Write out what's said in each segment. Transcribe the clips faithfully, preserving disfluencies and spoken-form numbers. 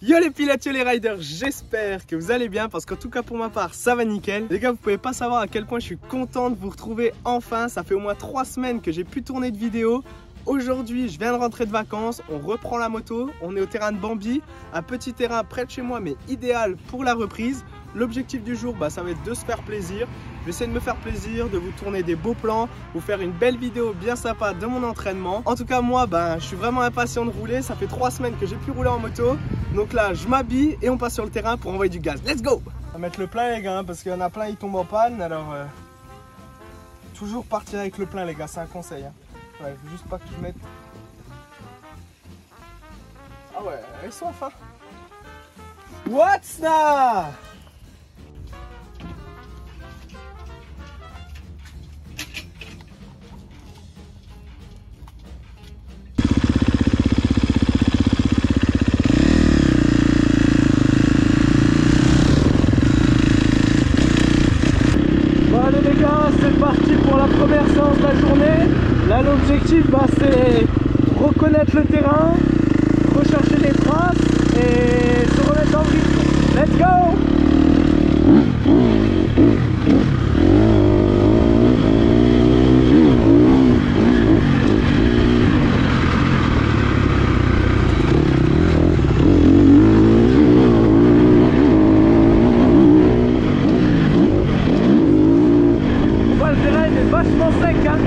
Yo les pilotes, yo les riders, j'espère que vous allez bien parce qu'en tout cas pour ma part ça va nickel. Les gars, vous pouvez pas savoir à quel point je suis content de vous retrouver enfin. Ça fait au moins trois semaines que j'ai pu tourner de vidéo. Aujourd'hui, je viens de rentrer de vacances, on reprend la moto, on est au terrain de Bambi, un petit terrain près de chez moi mais idéal pour la reprise. L'objectif du jour, bah, ça va être de se faire plaisir. Je vais essayer de me faire plaisir, de vous tourner des beaux plans, vous faire une belle vidéo bien sympa de mon entraînement. En tout cas, moi, bah, je suis vraiment impatient de rouler. Ça fait trois semaines que j'ai pu rouler en moto. Donc là, je m'habille et on passe sur le terrain pour envoyer du gaz. Let's go! On va mettre le plein, les gars, hein, parce qu'il y en a plein, ils tombent en panne. Alors, euh, toujours partir avec le plein, les gars, c'est un conseil. Hein. Ouais, faut juste pas que je mette... Ah ouais, elles sont enfin. What's that? Là, l'objectif, bah, c'est reconnaître le terrain, rechercher des traces et se remettre en vie. Let's go! Bah, le terrain est vachement sec, hein.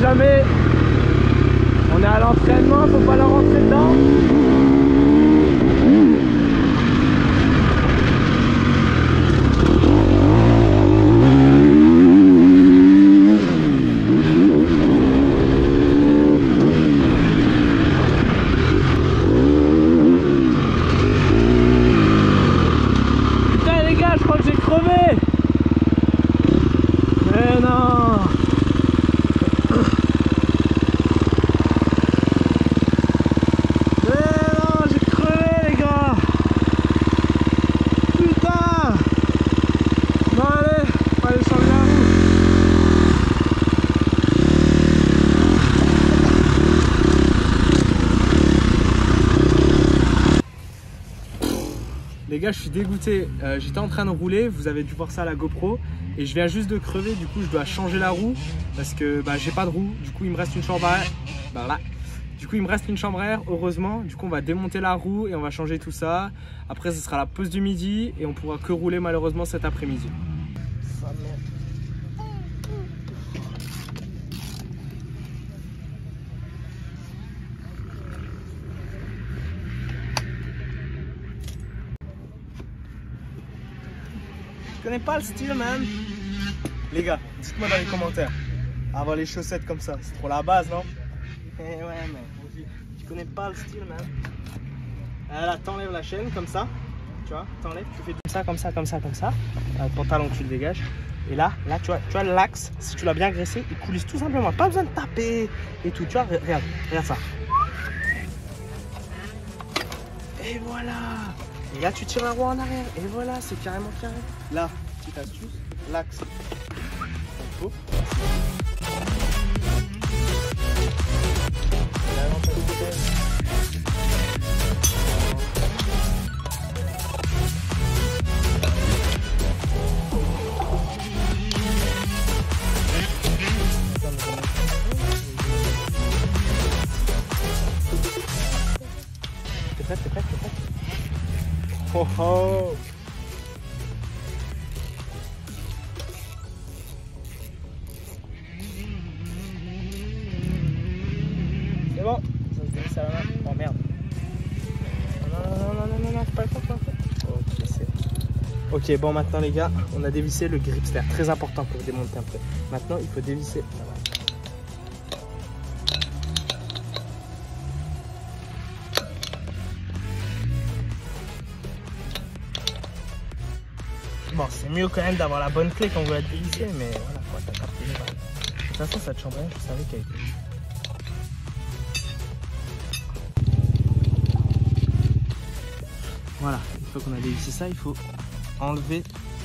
Jamais, on est à l'entraînement, faut pas leur rentrer dedans. Putain les gars, je crois que j'ai crevé. Mais non. Les gars, je suis dégoûté, euh, j'étais en train de rouler, vous avez dû voir ça à la GoPro et je viens juste de crever, du coup je dois changer la roue parce que bah, j'ai pas de roue, du coup il me reste une chambre à air, bah, là. Du coup il me reste une chambre à air, heureusement, du coup on va démonter la roue et on va changer tout ça, après ce sera la pause du midi et on pourra que rouler malheureusement cet après-midi. Je connais pas le style, man. Les gars, dites-moi dans les commentaires. Avoir les chaussettes comme ça, c'est trop la base, non? Eh ouais, mais je connais pas le style, man. Alors là, t'enlèves la chaîne comme ça. Tu vois, t'enlèves, tu fais tout ça, comme ça, comme ça, comme ça. Là, le pantalon, tu le dégages. Et là, là, tu vois, tu vois l'axe, si tu l'as bien graissé, il coulisse tout simplement. Pas besoin de taper et tout. Tu vois, regarde, regarde ça. Et voilà. Et là, tu tires la roue en arrière. Et voilà, c'est carrément carré. Là, petite astuce, l'axe. T'es prête, t'es prête, t'es prête. Oh oh. C'est bon, ça se glisse à la main. Oh merde. Non, non, non, non, non, non, non, pas le coup, pas le coup. Ok, c'est bon. Ok, bon, maintenant les gars, on a dévissé le gripster, très important pour démonter un peu. Maintenant il faut dévisser. Bon, c'est mieux quand même d'avoir la bonne clé quand vous la dévissez, mais voilà, quoi, t'as capté les balles. De toute façon, cette chambre, je savais qu'elle était. Voilà, une fois qu'on a dévissé ça, il faut enlever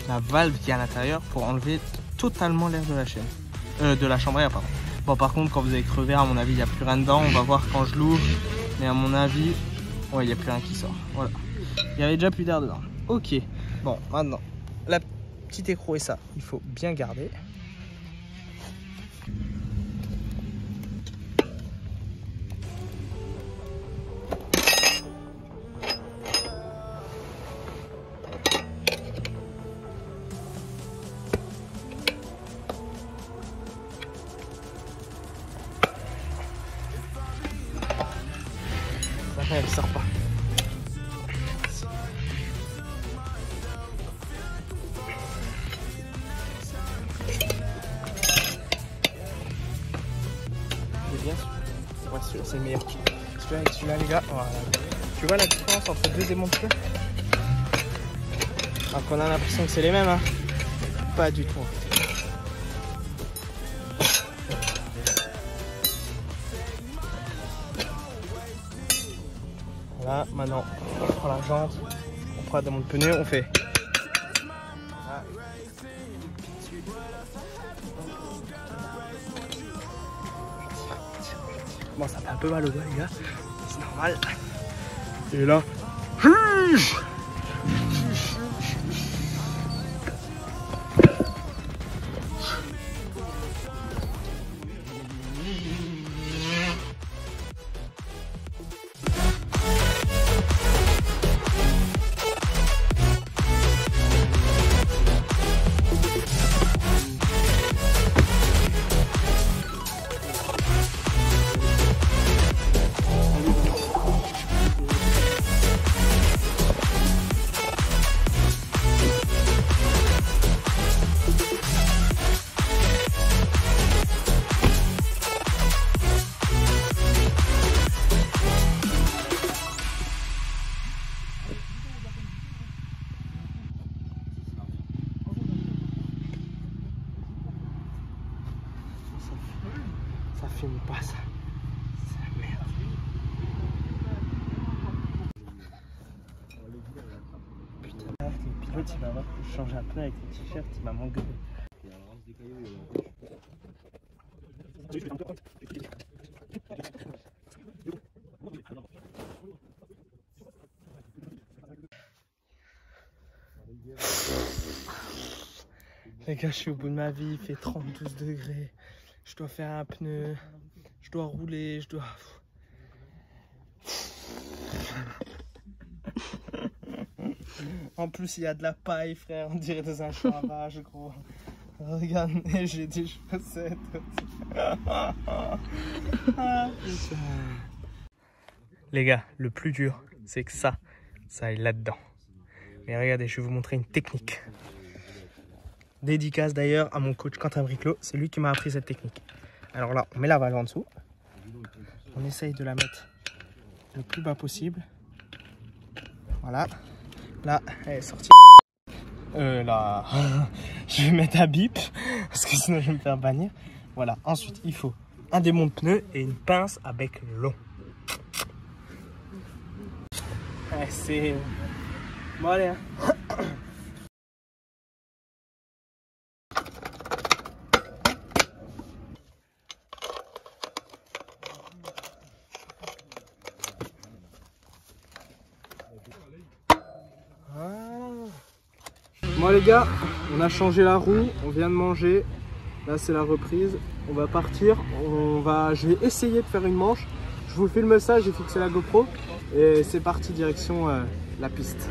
la valve qui est à l'intérieur pour enlever totalement l'air de la chaîne, euh, de la chambre à air, pardon. Bon, par contre, quand vous avez crevé, à mon avis, il n'y a plus rien dedans. On va voir quand je l'ouvre, mais à mon avis, ouais, il n'y a plus rien qui sort. Voilà, il y avait déjà plus d'air dedans. Ok, bon, maintenant, la petite écrou et ça, il faut bien garder. Elle sort pas. C'est bien sûr. Ouais, sûr, c'est le meilleur. Celui-là avec celui-là, les gars. Voilà. Tu vois la différence entre deux démonteurs? Alors qu'on a l'impression que c'est les mêmes, hein. Pas du tout. Là, maintenant, on prend la jante, on prend dans mon pneu, on fait. Voilà. Bon, ça fait un peu mal au doigt, les gars, c'est normal. Et là, ça filme pas, ça. C'est la merde. Putain, le pilote il va voir que je change un pneu avec le t-shirt, il m'a manqué. Les gars, je suis au bout de ma vie, il fait trente-deux degrés. Je dois faire un pneu, je dois rouler, je dois... En plus, il y a de la paille, frère, on dirait dans un champ à vache, gros. Regardez, j'ai des chaussettes. Ah, putain. Les gars, le plus dur, c'est que ça, ça aille là-dedans. Mais regardez, je vais vous montrer une technique. Dédicace d'ailleurs à mon coach Quentin Briclo, c'est lui qui m'a appris cette technique. Alors là, on met la valve en dessous, on essaye de la mettre le plus bas possible. Voilà, là, elle est sortie. Euh là, je vais mettre un bip, parce que sinon je vais me faire bannir. Voilà, ensuite il faut un démonte-pneu et une pince à bec long. Ouais, c'est... Bon allez, hein. Bon les gars, on a changé la roue, on vient de manger, là c'est la reprise, on va partir, on va... je vais essayer de faire une manche, je vous filme ça, j'ai fixé la GoPro et c'est parti direction euh, la piste.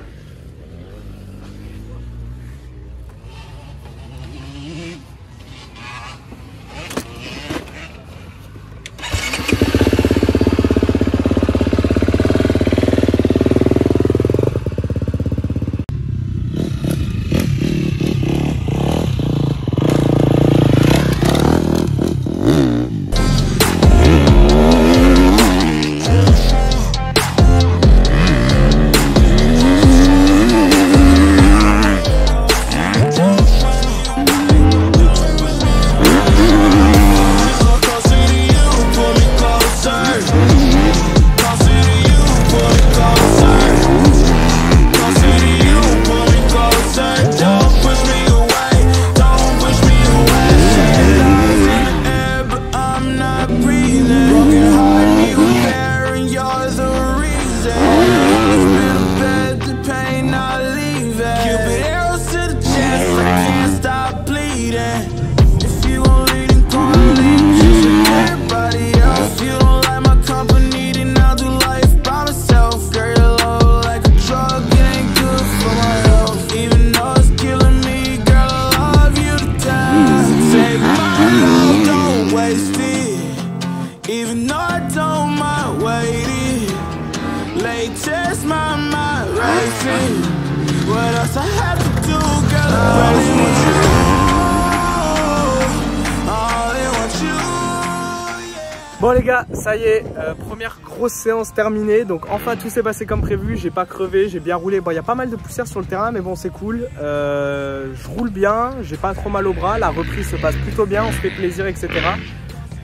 Bon les gars, ça y est, euh, première grosse séance terminée, donc enfin tout s'est passé comme prévu, j'ai pas crevé, j'ai bien roulé. Bon, il y a pas mal de poussière sur le terrain, mais bon c'est cool, euh, je roule bien, j'ai pas trop mal au bras, la reprise se passe plutôt bien, on se fait plaisir, et cetera.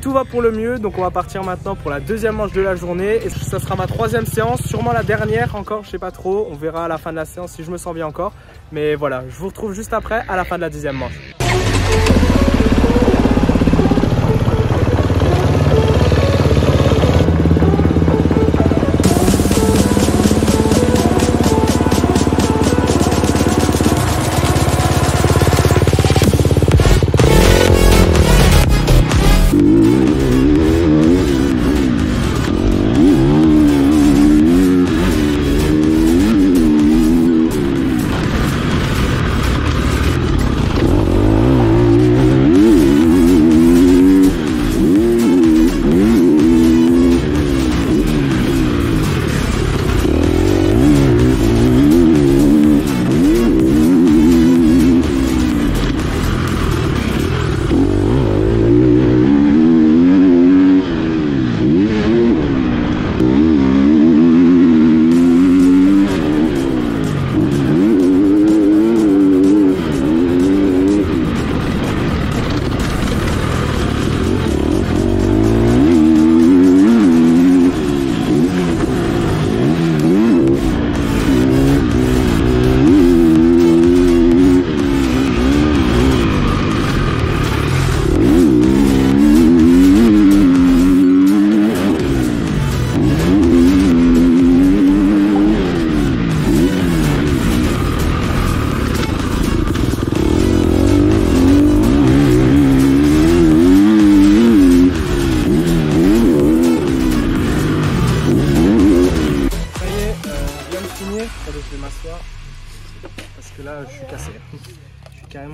Tout va pour le mieux, donc on va partir maintenant pour la deuxième manche de la journée et ça sera ma troisième séance, sûrement la dernière encore, je sais pas trop, on verra à la fin de la séance si je me sens bien encore. Mais voilà, je vous retrouve juste après à la fin de la deuxième manche.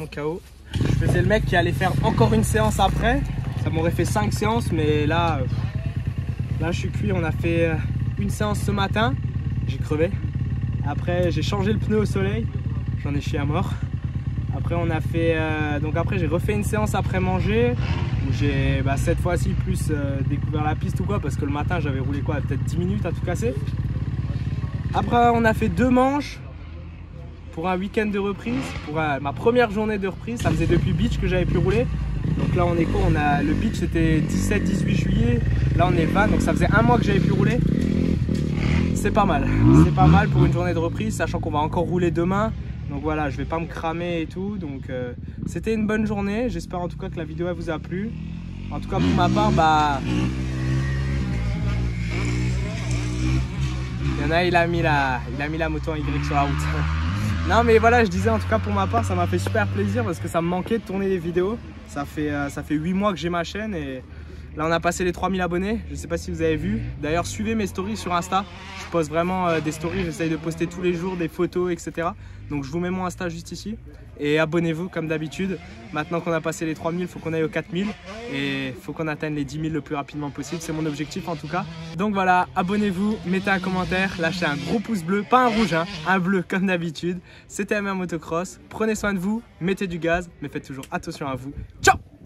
K O. Je faisais le mec qui allait faire encore une séance après, ça m'aurait fait cinq séances, mais là, là je suis cuit. On a fait une séance ce matin, j'ai crevé, après j'ai changé le pneu au soleil, j'en ai chié à mort, après on a fait, euh, donc après j'ai refait une séance après manger, où j'ai bah, cette fois-ci plus euh, découvert la piste ou quoi, parce que le matin j'avais roulé quoi, peut-être dix minutes à tout casser, après on a fait deux manches, pour un week-end de reprise, pour un, ma première journée de reprise, ça faisait depuis Beach que j'avais pu rouler. Donc là on est quoi, on a, le Beach c'était dix-sept dix-huit juillet, là on est vingt, donc ça faisait un mois que j'avais pu rouler. C'est pas mal, c'est pas mal pour une journée de reprise, sachant qu'on va encore rouler demain. Donc voilà, je vais pas me cramer et tout, donc euh, c'était une bonne journée, j'espère en tout cas que la vidéo elle vous a plu. En tout cas pour ma part, bah... Il y en a, il a mis la, il a mis la moto en Y sur la route. Non mais voilà, je disais en tout cas pour ma part, ça m'a fait super plaisir parce que ça me manquait de tourner des vidéos. Ça fait, ça fait huit mois que j'ai ma chaîne et là on a passé les trois mille abonnés. Je sais pas si vous avez vu. D'ailleurs suivez mes stories sur Insta. Je poste vraiment des stories, j'essaye de poster tous les jours des photos, et cetera. Donc je vous mets mon Insta juste ici. Et abonnez-vous comme d'habitude. Maintenant qu'on a passé les trois mille, il faut qu'on aille aux quatre mille. Et il faut qu'on atteigne les dix mille le plus rapidement possible. C'est mon objectif en tout cas. Donc voilà, abonnez-vous, mettez un commentaire, lâchez un gros pouce bleu. Pas un rouge, hein, un bleu comme d'habitude. C'était Mr Motocross. Prenez soin de vous, mettez du gaz, mais faites toujours attention à vous. Ciao!